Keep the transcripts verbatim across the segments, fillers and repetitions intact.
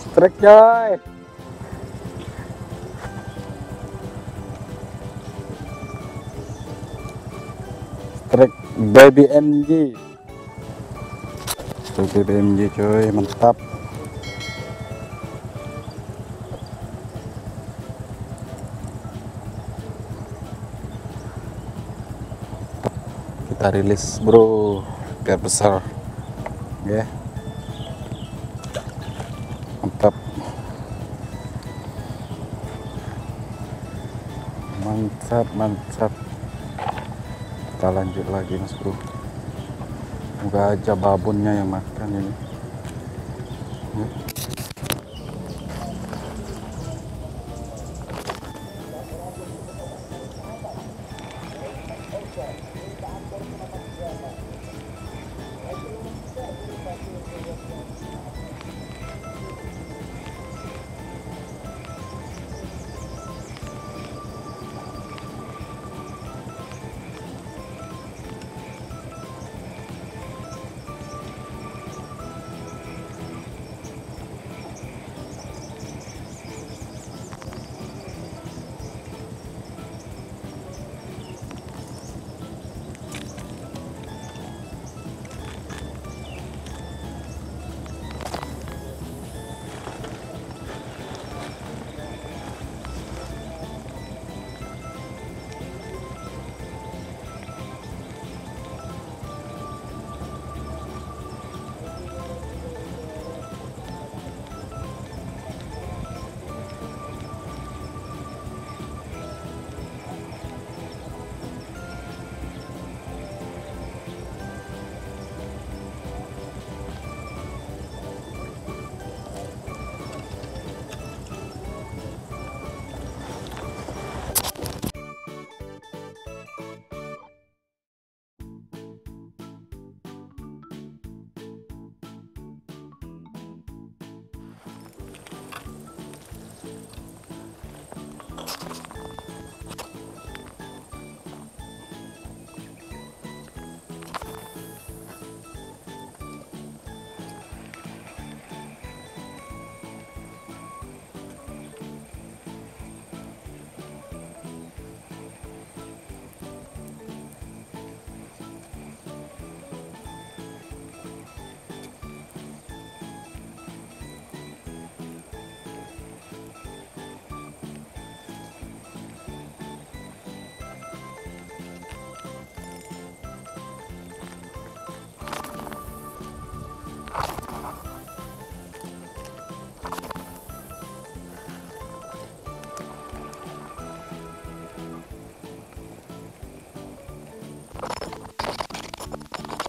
Strike coy. Strike baby M G. Strike baby M G coy, mantap. Kita rilis bro biar besar ya, yeah. Mantap mantap mantap, kita lanjut lagi mas bro, semoga aja babonnya yang makan ini ya.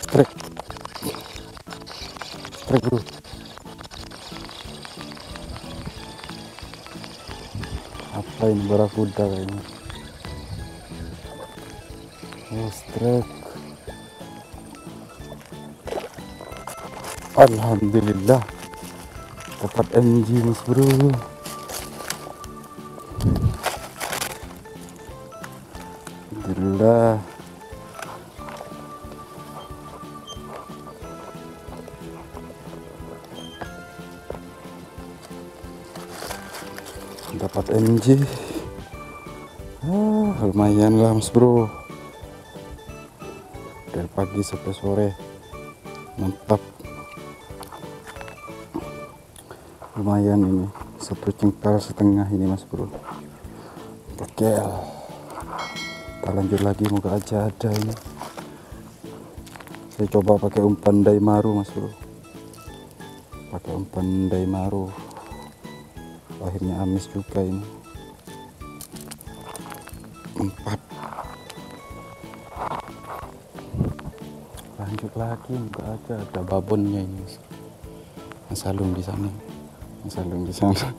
Strike, strike bro, apa ini, barakuda kayaknya. Oh strike, alhamdulillah dapat M G mas bro. Alhamdulillah. Dapat M G, ah, lumayan lah mas bro, dari pagi sampai sore mantap, lumayan ini satu cengkal setengah ini mas bro, oke kita lanjut lagi, moga aja ada ini. Saya coba pakai umpan Daimaru mas bro, pakai umpan Daimaru, akhirnya amis juga ini, empat. Lanjut lagi, enggak ada ada babonnya ini, Mas Alung di sana, Mas Alung di sana,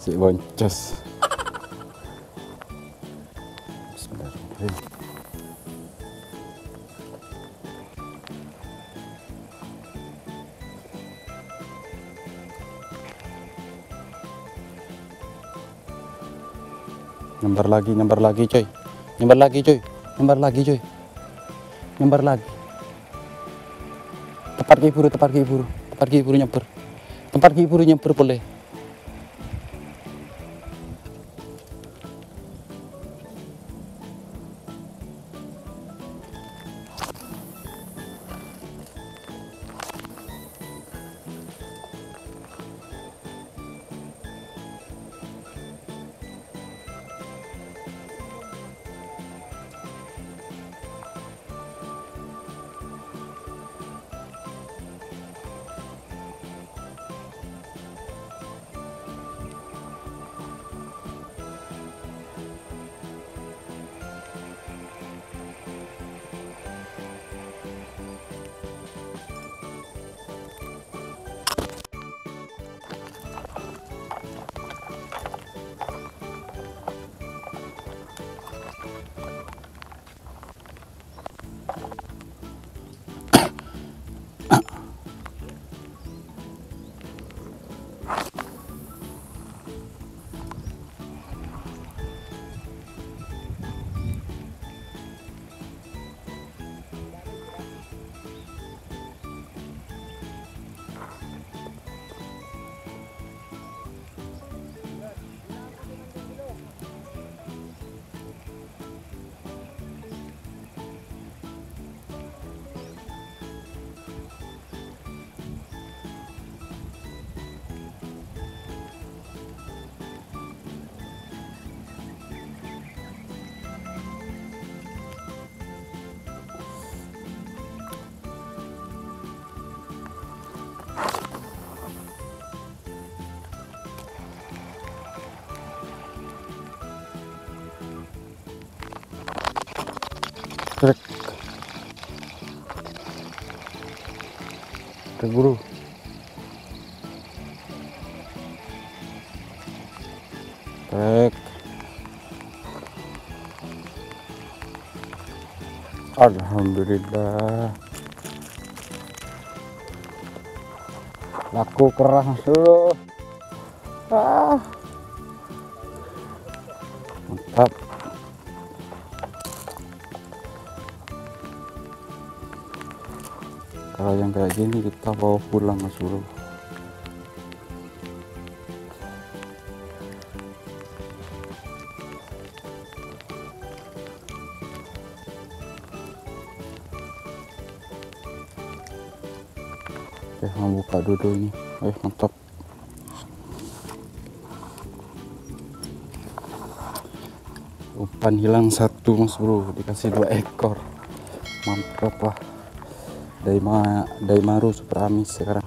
si boncos. Bismillahirrahmanirrahim. Nyembar lagi, nyembar lagi coy, nyembar lagi coy, nyembar lagi coy, nyembar lagi, tepat ki buru, tepat ki buru, tepat ki buru nyeber, tempat ki buru nyeber boleh. Trek, trek buru. Trek. Alhamdulillah. Laku keras dulu. Ah. Mantap. Kalau yang kayak gini kita bawa pulang Mas Bro. Oke, mau buka dulu ini. Eh, mantap. Umpan hilang satu Mas Bro, dikasih dua ekor. Mantap lah. Daima, Daimaru super amis sekarang.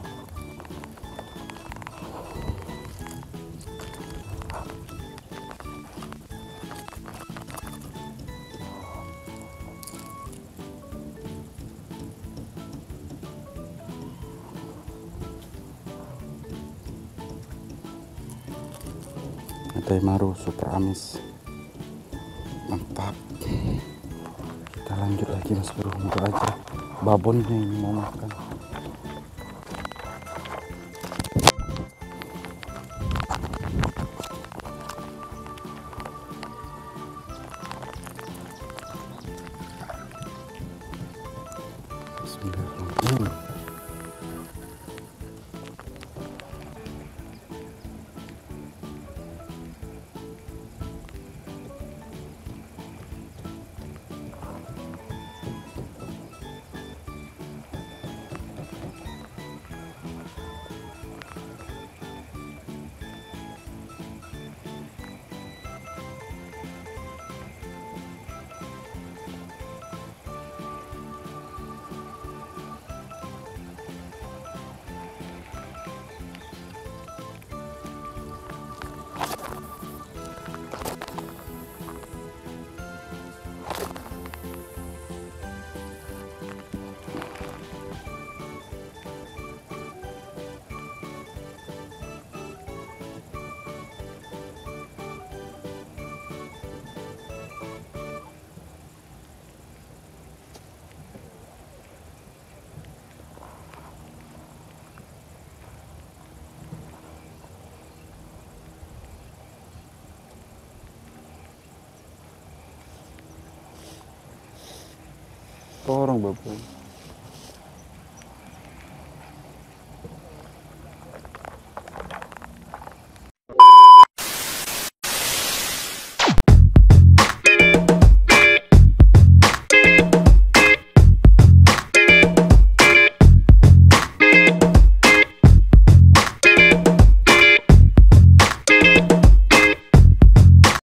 Daimaru super amis. Mantap. Kita lanjut lagi Mas Bro, untuk aja. Babonnya ini mau makan. Bismillahirrahmanirrahim. Orang bapak.